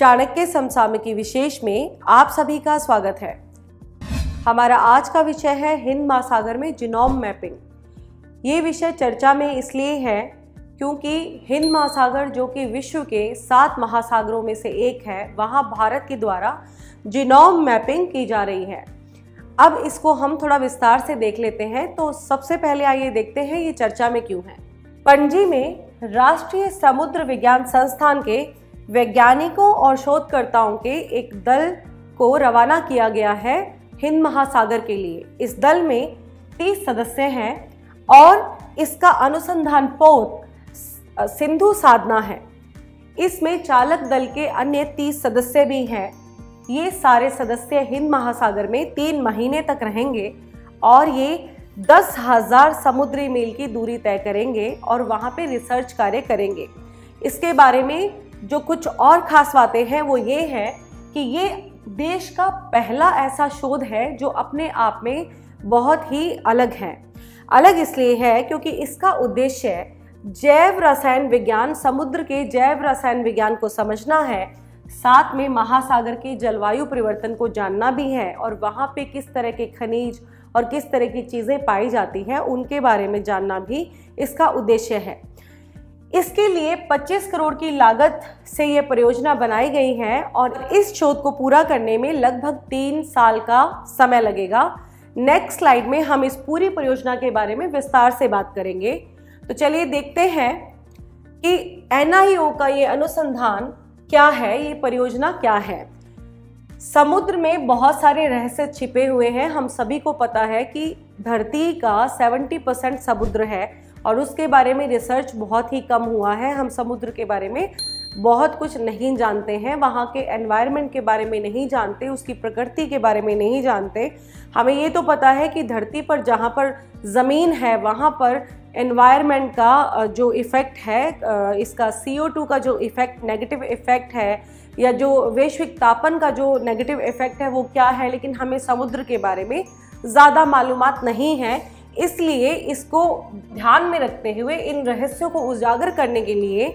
चाणक्य समसामयिकी विशेष में आप सभी का स्वागत है। हमारा आज का विषय है हिंद महासागर में जीनोम मैपिंग। ये विषय चर्चा में इसलिए है क्योंकि हिंद महासागर जो कि विश्व के 7 महासागरों में से एक है, वहाँ भारत के द्वारा जीनोम मैपिंग की जा रही है। अब इसको हम थोड़ा विस्तार से देख लेते हैं। तो सबसे पहले आइए देखते हैं ये चर्चा में क्यों है। पणजी में राष्ट्रीय समुद्र विज्ञान संस्थान के वैज्ञानिकों और शोधकर्ताओं के एक दल को रवाना किया गया है हिंद महासागर के लिए। इस दल में 30 सदस्य हैं और इसका अनुसंधान पोत सिंधु साधना है। इसमें चालक दल के अन्य 30 सदस्य भी हैं। ये सारे सदस्य हिंद महासागर में 3 महीने तक रहेंगे और ये 10,000 समुद्री मील की दूरी तय करेंगे और वहाँ पे रिसर्च कार्य करेंगे। इसके बारे में जो कुछ और खास बातें हैं वो ये है कि ये देश का पहला ऐसा शोध है जो अपने आप में बहुत ही अलग है। अलग इसलिए है क्योंकि इसका उद्देश्य जैव रसायन विज्ञान, समुद्र के जैव रसायन विज्ञान को समझना है, साथ में महासागर के जलवायु परिवर्तन को जानना भी है और वहाँ पे किस तरह के खनिज और किस तरह की चीज़ें पाई जाती हैं उनके बारे में जानना भी इसका उद्देश्य है। इसके लिए 25 करोड़ की लागत से ये परियोजना बनाई गई है और इस शोध को पूरा करने में लगभग 3 साल का समय लगेगा। नेक्स्ट स्लाइड में हम इस पूरी परियोजना के बारे में विस्तार से बात करेंगे। तो चलिए देखते हैं कि एनआईओ का ये अनुसंधान क्या है, ये परियोजना क्या है। समुद्र में बहुत सारे रहस्य छिपे हुए हैं। हम सभी को पता है कि धरती का 70% समुद्र है और उसके बारे में रिसर्च बहुत ही कम हुआ है। हम समुद्र के बारे में बहुत कुछ नहीं जानते हैं, वहाँ के एनवायरनमेंट के बारे में नहीं जानते, उसकी प्रकृति के बारे में नहीं जानते। हमें ये तो पता है कि धरती पर जहाँ पर ज़मीन है वहाँ पर एनवायरनमेंट का जो इफ़ेक्ट है, इसका CO2 का जो इफ़ेक्ट नेगेटिव इफ़ेक्ट है या जो वैश्विक तापन का जो नेगेटिव इफ़ेक्ट है वो क्या है, लेकिन हमें समुद्र के बारे में ज़्यादा मालूमात नहीं है। इसलिए इसको ध्यान में रखते हुए इन रहस्यों को उजागर करने के लिए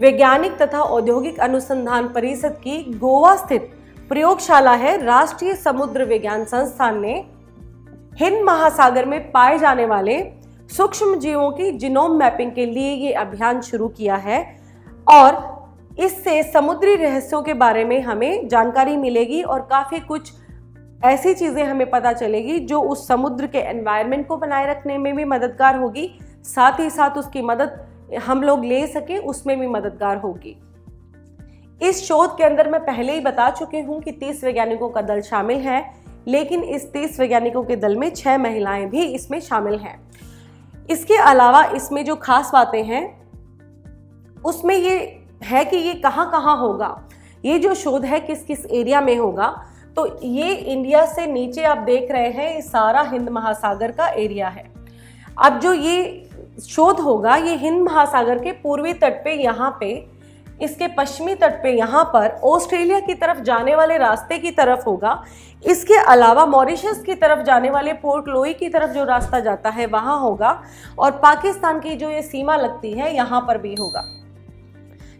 वैज्ञानिक तथा औद्योगिक अनुसंधान परिषद की गोवा स्थित प्रयोगशाला है राष्ट्रीय समुद्र विज्ञान संस्थान ने हिंद महासागर में पाए जाने वाले सूक्ष्म जीवों की जीनोम मैपिंग के लिए ये अभियान शुरू किया है और इससे समुद्री रहस्यों के बारे में हमें जानकारी मिलेगी और काफ़ी कुछ ऐसी चीज़ें हमें पता चलेगी जो उस समुद्र के एनवायरनमेंट को बनाए रखने में भी मददगार होगी, साथ ही साथ उसकी मदद हम लोग ले सकें उसमें भी मददगार होगी। इस शोध के अंदर मैं पहले ही बता चुकी हूँ कि 30 वैज्ञानिकों का दल शामिल है, लेकिन इस 30 वैज्ञानिकों के दल में 6 महिलाएं भी इसमें शामिल हैं। इसके अलावा इसमें जो खास बातें हैं उसमें ये है कि ये कहाँ कहाँ होगा, ये जो शोध है किस किस एरिया में होगा। तो ये इंडिया से नीचे आप देख रहे हैं, ये सारा हिंद महासागर का एरिया है। अब जो ये शोध होगा ये हिंद महासागर के पूर्वी तट पे यहाँ पे, इसके पश्चिमी तट पे यहाँ पर, ऑस्ट्रेलिया की तरफ जाने वाले रास्ते की तरफ होगा। इसके अलावा मॉरिशस की तरफ जाने वाले पोर्ट लोई की तरफ जो रास्ता जाता है वहाँ होगा और पाकिस्तान की जो ये सीमा लगती है यहाँ पर भी होगा।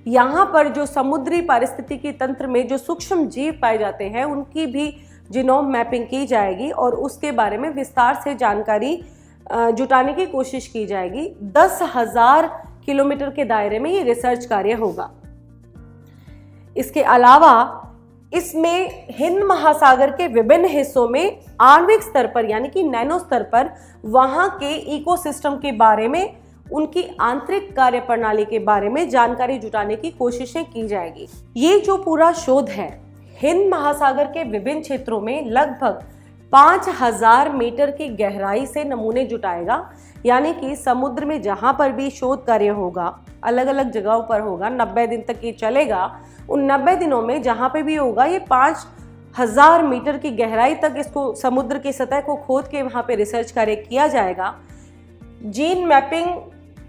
यहाँ पर जो समुद्री पारिस्थितिकी तंत्र में जो सूक्ष्म जीव पाए जाते हैं उनकी भी जीनोम मैपिंग की जाएगी और उसके बारे में विस्तार से जानकारी जुटाने की कोशिश की जाएगी। 10,000 किलोमीटर के दायरे में ये रिसर्च कार्य होगा। इसके अलावा इसमें हिंद महासागर के विभिन्न हिस्सों में आणविक स्तर पर यानी कि नैनो स्तर पर वहाँ के इकोसिस्टम के बारे में, उनकी आंतरिक कार्य प्रणाली के बारे में जानकारी जुटाने की कोशिशें की जाएगी। ये जो पूरा शोध है हिंद महासागर के विभिन्न क्षेत्रों में लगभग 5,000 मीटर की गहराई से नमूने जुटाएगा, यानी कि समुद्र में जहाँ पर भी शोध कार्य होगा अलग अलग जगहों पर होगा। 90 दिन तक ये चलेगा। उन 90 दिनों में जहाँ पे भी होगा ये 5,000 मीटर की गहराई तक इसको समुद्र की सतह को खोद के वहाँ पे रिसर्च कार्य किया जाएगा। जीन मैपिंग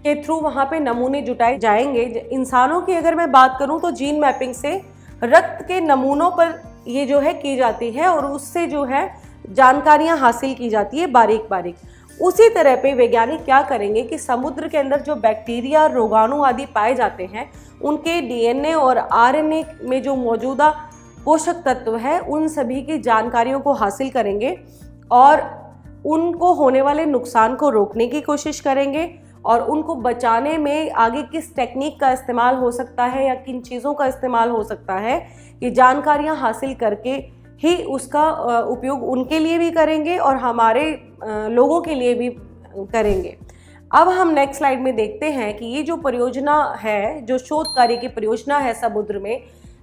के थ्रू वहाँ पे नमूने जुटाए जाएंगे। इंसानों की अगर मैं बात करूँ तो जीन मैपिंग से रक्त के नमूनों पर ये जो है की जाती है और उससे जो है जानकारियाँ हासिल की जाती है बारीक बारीक। उसी तरह पे वैज्ञानिक क्या करेंगे कि समुद्र के अंदर जो बैक्टीरिया, रोगाणु आदि पाए जाते हैं, उनके डीएनए और आरएनए में जो मौजूदा पोषक तत्व है उन सभी की जानकारियों को हासिल करेंगे और उनको होने वाले नुकसान को रोकने की कोशिश करेंगे और उनको बचाने में आगे किस टेक्निक का इस्तेमाल हो सकता है या किन चीज़ों का इस्तेमाल हो सकता है, ये जानकारियाँ हासिल करके ही उसका उपयोग उनके लिए भी करेंगे और हमारे लोगों के लिए भी करेंगे। अब हम नेक्स्ट स्लाइड में देखते हैं कि ये जो परियोजना है, जो शोध कार्य की परियोजना है समुद्र में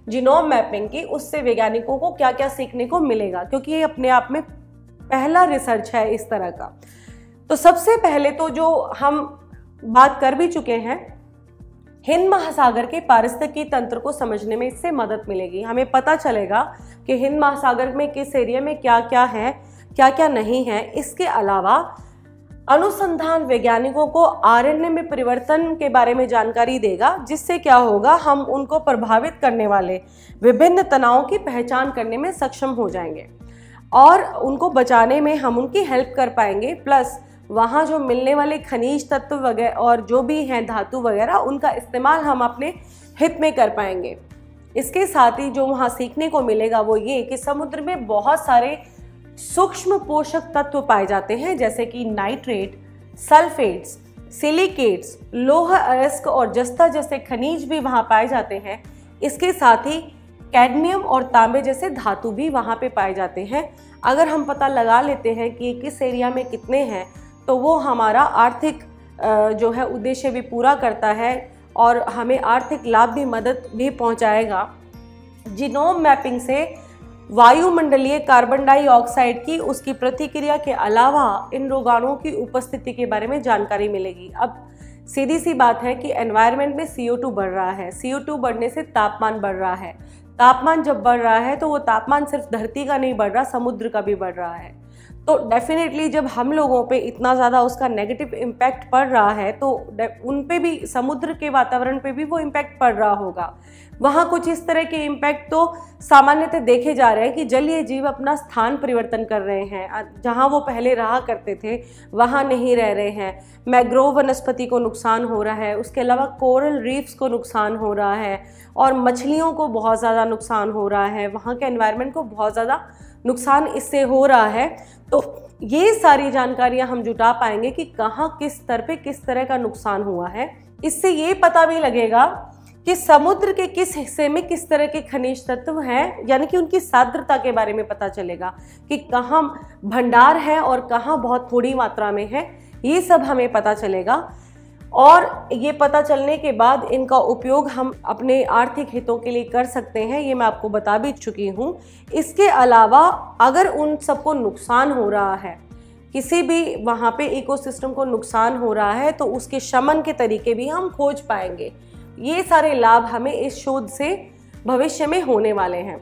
जीनोम मैपिंग की, उससे वैज्ञानिकों को क्या क्या सीखने को मिलेगा, क्योंकि ये अपने आप में पहला रिसर्च है इस तरह का। तो सबसे पहले तो जो हम बात कर भी चुके हैं, हिंद महासागर के पारिस्थितिकी तंत्र को समझने में इससे मदद मिलेगी। हमें पता चलेगा कि हिंद महासागर में किस एरिया में क्या क्या है, क्या क्या नहीं है। इसके अलावा अनुसंधान वैज्ञानिकों को आरएनए में परिवर्तन के बारे में जानकारी देगा, जिससे क्या होगा, हम उनको प्रभावित करने वाले विभिन्न तनावों की पहचान करने में सक्षम हो जाएंगे और उनको बचाने में हम उनकी हेल्प कर पाएंगे। प्लस वहाँ जो मिलने वाले खनिज तत्व वगैरह और जो भी हैं धातु वगैरह, उनका इस्तेमाल हम अपने हित में कर पाएंगे। इसके साथ ही जो वहाँ सीखने को मिलेगा वो ये कि समुद्र में बहुत सारे सूक्ष्म पोषक तत्व पाए जाते हैं, जैसे कि नाइट्रेट, सल्फेट्स, सिलिकेट्स, लोह अयस्क और जस्ता जैसे खनिज भी वहाँ पाए जाते हैं। इसके साथ ही कैडमियम और तांबे जैसे धातु भी वहाँ पे पाए जाते हैं। अगर हम पता लगा लेते हैं कि किस एरिया में कितने हैं, तो वो हमारा आर्थिक जो है उद्देश्य भी पूरा करता है और हमें आर्थिक लाभ भी, मदद भी पहुंचाएगा। जीनोम मैपिंग से वायुमंडलीय कार्बन डाइऑक्साइड की उसकी प्रतिक्रिया के अलावा इन रोगाणुओं की उपस्थिति के बारे में जानकारी मिलेगी। अब सीधी सी बात है कि एनवायरनमेंट में CO2 बढ़ रहा है, CO2 बढ़ने से तापमान बढ़ रहा है। तापमान जब बढ़ रहा है तो वो तापमान सिर्फ धरती का नहीं बढ़ रहा, समुद्र का भी बढ़ रहा है। तो डेफिनेटली जब हम लोगों पे इतना ज़्यादा उसका नेगेटिव इम्पैक्ट पड़ रहा है, तो उन पे भी, समुद्र के वातावरण पे भी वो इम्पैक्ट पड़ रहा होगा। वहाँ कुछ इस तरह के इम्पैक्ट तो सामान्यतः देखे जा रहे हैं कि जलीय जीव अपना स्थान परिवर्तन कर रहे हैं, जहाँ वो पहले रहा करते थे वहाँ नहीं रह रहे हैं। मैग्रोव वनस्पति को नुकसान हो रहा है, उसके अलावा कोरल रीफ्स को नुकसान हो रहा है और मछलियों को बहुत ज़्यादा नुकसान हो रहा है, वहाँ के एनवायरनमेंट को बहुत ज़्यादा नुकसान इससे हो रहा है। तो ये सारी जानकारियाँ हम जुटा पाएंगे कि कहाँ किस स्तर पे किस तरह का नुकसान हुआ है। इससे ये पता भी लगेगा कि समुद्र के किस हिस्से में किस तरह के खनिज तत्व हैं, यानी कि उनकी सान्द्रता के बारे में पता चलेगा कि कहाँ भंडार है और कहाँ बहुत थोड़ी मात्रा में है, ये सब हमें पता चलेगा। और ये पता चलने के बाद इनका उपयोग हम अपने आर्थिक हितों के लिए कर सकते हैं, ये मैं आपको बता भी चुकी हूँ। इसके अलावा अगर उन सबको नुकसान हो रहा है, किसी भी वहाँ पे इकोसिस्टम को नुकसान हो रहा है, तो उसके शमन के तरीके भी हम खोज पाएंगे। ये सारे लाभ हमें इस शोध से भविष्य में होने वाले हैं।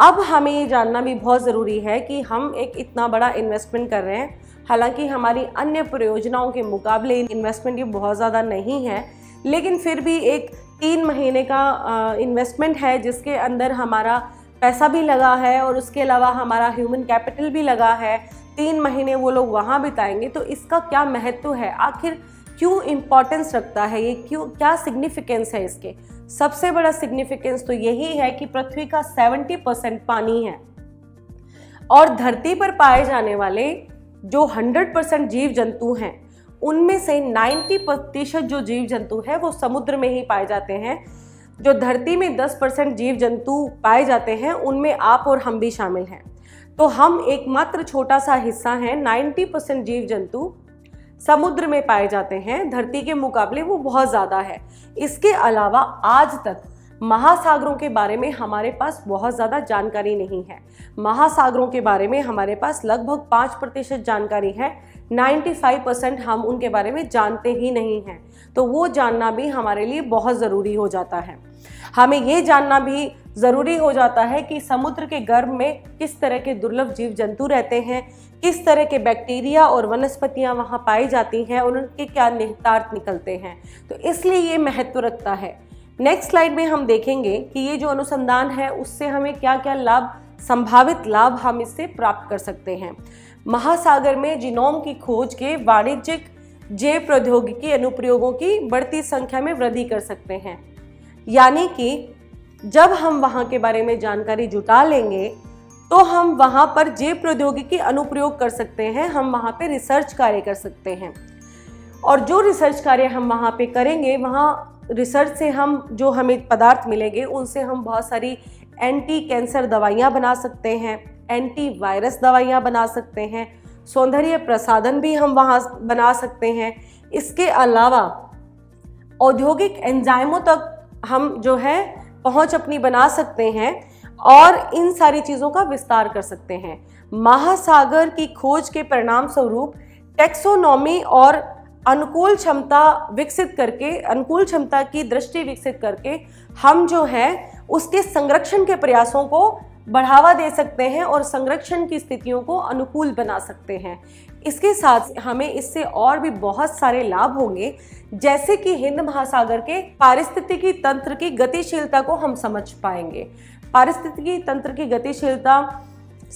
अब हमें ये जानना भी बहुत ज़रूरी है कि हम एक इतना बड़ा इन्वेस्टमेंट कर रहे हैं, हालांकि हमारी अन्य परियोजनाओं के मुकाबले इन्वेस्टमेंट ये बहुत ज़्यादा नहीं है, लेकिन फिर भी एक 3 महीने का इन्वेस्टमेंट है जिसके अंदर हमारा पैसा भी लगा है और उसके अलावा हमारा ह्यूमन कैपिटल भी लगा है। 3 महीने वो लोग वहाँ बिताएंगे, तो इसका क्या महत्व है, आखिर क्यों इम्पोर्टेंस रखता है ये, क्यों, क्या सिग्निफिकेंस है इसके। सबसे बड़ा सिग्निफिकेंस तो यही है कि पृथ्वी का 70% पानी है और धरती पर पाए जाने वाले जो 100% जीव जंतु हैं उनमें से 90% जो जीव जंतु है वो समुद्र में ही पाए जाते हैं। जो धरती में 10% जीव जंतु पाए जाते हैं उनमें आप और हम भी शामिल हैं, तो हम एकमात्र छोटा सा हिस्सा हैं। 90% जीव जंतु समुद्र में पाए जाते हैं, धरती के मुकाबले वो बहुत ज़्यादा है। इसके अलावा आज तक महासागरों के बारे में हमारे पास बहुत ज़्यादा जानकारी नहीं है। महासागरों के बारे में हमारे पास लगभग 5% जानकारी है, 95% हम उनके बारे में जानते ही नहीं हैं, तो वो जानना भी हमारे लिए बहुत ज़रूरी हो जाता है। हमें ये जानना भी ज़रूरी हो जाता है कि समुद्र के गर्भ में किस तरह के दुर्लभ जीव जंतु रहते हैं, किस तरह के बैक्टीरिया और वनस्पतियाँ वहाँ पाई जाती हैं और उनके क्या निहितार्थ निकलते हैं, तो इसलिए ये महत्व रखता है। नेक्स्ट स्लाइड में हम देखेंगे कि ये जो अनुसंधान है उससे हमें क्या क्या लाभ, संभावित लाभ हम इससे प्राप्त कर सकते हैं। महासागर में जीनोम की खोज के वाणिज्यिक जैव प्रौद्योगिकी अनुप्रयोगों की बढ़ती संख्या में वृद्धि कर सकते हैं। यानी कि जब हम वहाँ के बारे में जानकारी जुटा लेंगे तो हम वहाँ पर जैव प्रौद्योगिकी अनुप्रयोग कर सकते हैं, हम वहाँ पे रिसर्च कार्य कर सकते हैं। और जो रिसर्च कार्य हम वहाँ पे करेंगे, वहाँ रिसर्च से हम जो हमें पदार्थ मिलेंगे उनसे हम बहुत सारी एंटी कैंसर दवाइयाँ बना सकते हैं, एंटी वायरस दवाइयाँ बना सकते हैं, सौंदर्य प्रसाधन भी हम वहाँ बना सकते हैं। इसके अलावा औद्योगिक एंजाइमों तक हम जो है पहुँच अपनी बना सकते हैं और इन सारी चीज़ों का विस्तार कर सकते हैं। महासागर की खोज के परिणाम स्वरूप टैक्सोनॉमी और अनुकूल क्षमता विकसित करके, अनुकूल क्षमता की दृष्टि विकसित करके हम जो है उसके संरक्षण के प्रयासों को बढ़ावा दे सकते हैं और संरक्षण की स्थितियों को अनुकूल बना सकते हैं। इसके साथ हमें इससे और भी बहुत सारे लाभ होंगे, जैसे कि हिंद महासागर के पारिस्थितिकी तंत्र की गतिशीलता को हम समझ पाएंगे। पारिस्थितिकी तंत्र की गतिशीलता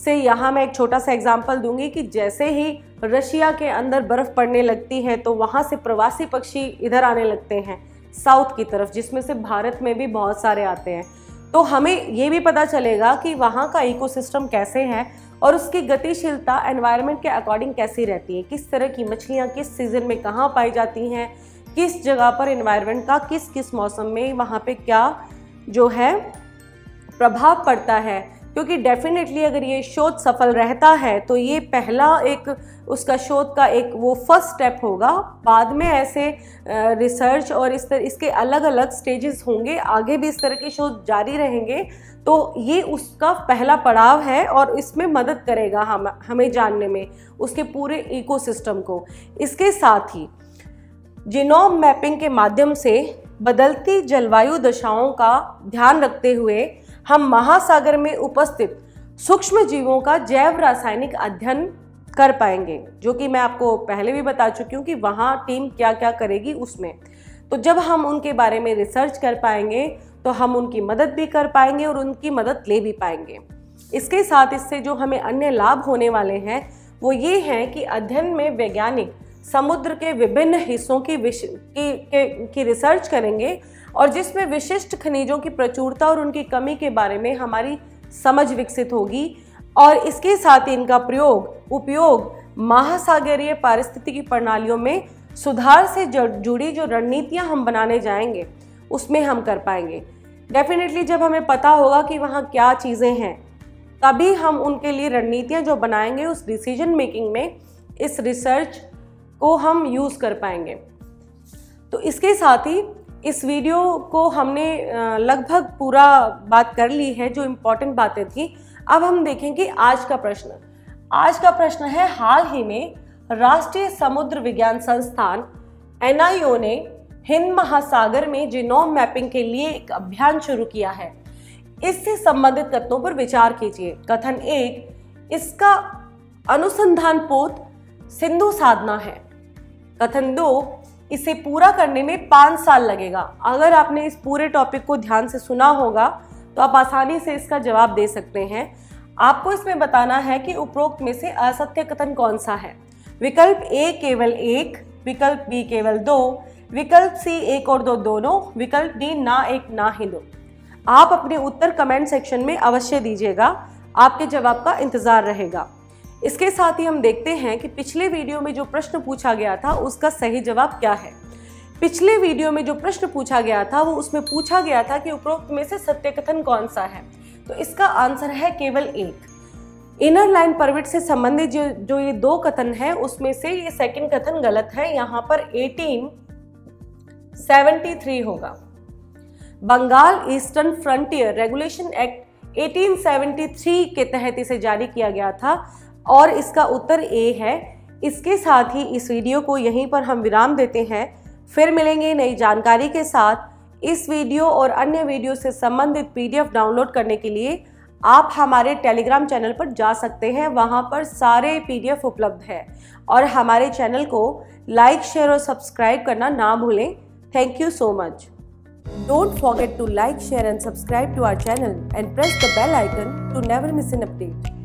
से यहाँ मैं एक छोटा सा एग्जाम्पल दूंगी कि जैसे ही रशिया के अंदर बर्फ़ पड़ने लगती है तो वहाँ से प्रवासी पक्षी इधर आने लगते हैं साउथ की तरफ, जिसमें से भारत में भी बहुत सारे आते हैं। तो हमें ये भी पता चलेगा कि वहाँ का इकोसिस्टम कैसे है और उसकी गतिशीलता एनवायरनमेंट के अकॉर्डिंग कैसी रहती है, किस तरह की मछलियाँ किस सीज़न में कहाँ पाई जाती हैं, किस जगह पर एनवायरनमेंट का किस किस मौसम में वहाँ पे क्या जो है प्रभाव पड़ता है। क्योंकि डेफिनेटली अगर ये शोध सफल रहता है तो ये पहला एक उसका शोध का एक वो फर्स्ट स्टेप होगा। बाद में ऐसे रिसर्च और इस तरह इसके अलग अलग स्टेजेस होंगे, आगे भी इस तरह के शोध जारी रहेंगे। तो ये उसका पहला पड़ाव है और इसमें मदद करेगा हमें जानने में उसके पूरे इकोसिस्टम को। इसके साथ ही जीनोम मैपिंग के माध्यम से बदलती जलवायु दशाओं का ध्यान रखते हुए हम महासागर में उपस्थित सूक्ष्म जीवों का जैव रासायनिक अध्ययन कर पाएंगे, जो कि मैं आपको पहले भी बता चुकी हूँ कि वहाँ टीम क्या क्या करेगी उसमें। तो जब हम उनके बारे में रिसर्च कर पाएंगे तो हम उनकी मदद भी कर पाएंगे और उनकी मदद ले भी पाएंगे। इसके साथ इससे जो हमें अन्य लाभ होने वाले हैं वो ये हैं कि अध्ययन में वैज्ञानिक समुद्र के विभिन्न हिस्सों की रिसर्च करेंगे और जिसमें विशिष्ट खनिजों की प्रचुरता और उनकी कमी के बारे में हमारी समझ विकसित होगी। और इसके साथ ही इनका उपयोग महासागरीय पारिस्थितिकी प्रणालियों में सुधार से जुड़ी जो रणनीतियां हम बनाने जाएंगे उसमें हम कर पाएंगे। डेफिनेटली जब हमें पता होगा कि वहाँ क्या चीज़ें हैं तभी हम उनके लिए रणनीतियाँ जो बनाएंगे उस डिसीजन मेकिंग में इस रिसर्च को हम यूज़ कर पाएंगे। तो इसके साथ ही इस वीडियो को हमने लगभग पूरा बात कर ली है, जो इम्पोर्टेंट बातें थी। अब हम देखेंगे आज का प्रश्न। आज का प्रश्न है, हाल ही में राष्ट्रीय समुद्र विज्ञान संस्थान एनआईओ ने हिंद महासागर में जीनोम मैपिंग के लिए एक अभियान शुरू किया है। इससे संबंधित कथनों पर विचार कीजिए। कथन 1, इसका अनुसंधान पोत सिंधु साधना है। कथन 2, इसे पूरा करने में 5 साल लगेगा। अगर आपने इस पूरे टॉपिक को ध्यान से सुना होगा तो आप आसानी से इसका जवाब दे सकते हैं। आपको इसमें बताना है कि उपरोक्त में से असत्य कथन कौन सा है। विकल्प ए केवल 1, विकल्प बी केवल 2, विकल्प सी 1 और 2 दोनों, विकल्प डी ना एक ना ही दो। आप अपने उत्तर कमेंट सेक्शन में अवश्य दीजिएगा, आपके जवाब का इंतज़ार रहेगा। इसके साथ ही हम देखते हैं कि पिछले वीडियो में जो प्रश्न पूछा गया था उसका सही जवाब क्या है। पिछले वीडियो में जो प्रश्न पूछा गया था वो उसमें पूछा गया था कि उपरोक्त में से सत्य कथन कौन सा है। तो इसका आंसर है केवल 1। इनर लाइन परमिट से संबंधित जो ये 2 कथन है उसमें से ये सेकंड कथन गलत है। यहाँ पर 1873 होगा। Bengal eastern frontier regulation act 1873 के तहत इसे जारी किया गया था और इसका उत्तर ए है। इसके साथ ही इस वीडियो को यहीं पर हम विराम देते हैं। फिर मिलेंगे नई जानकारी के साथ। इस वीडियो और अन्य वीडियो से संबंधित PDF डाउनलोड करने के लिए आप हमारे टेलीग्राम चैनल पर जा सकते हैं, वहां पर सारे PDF उपलब्ध है। और हमारे चैनल को लाइक, शेयर और सब्सक्राइब करना ना भूलें। Thank you so much. Don't forget to like, share and subscribe to our channel and press the bell icon to never miss an update.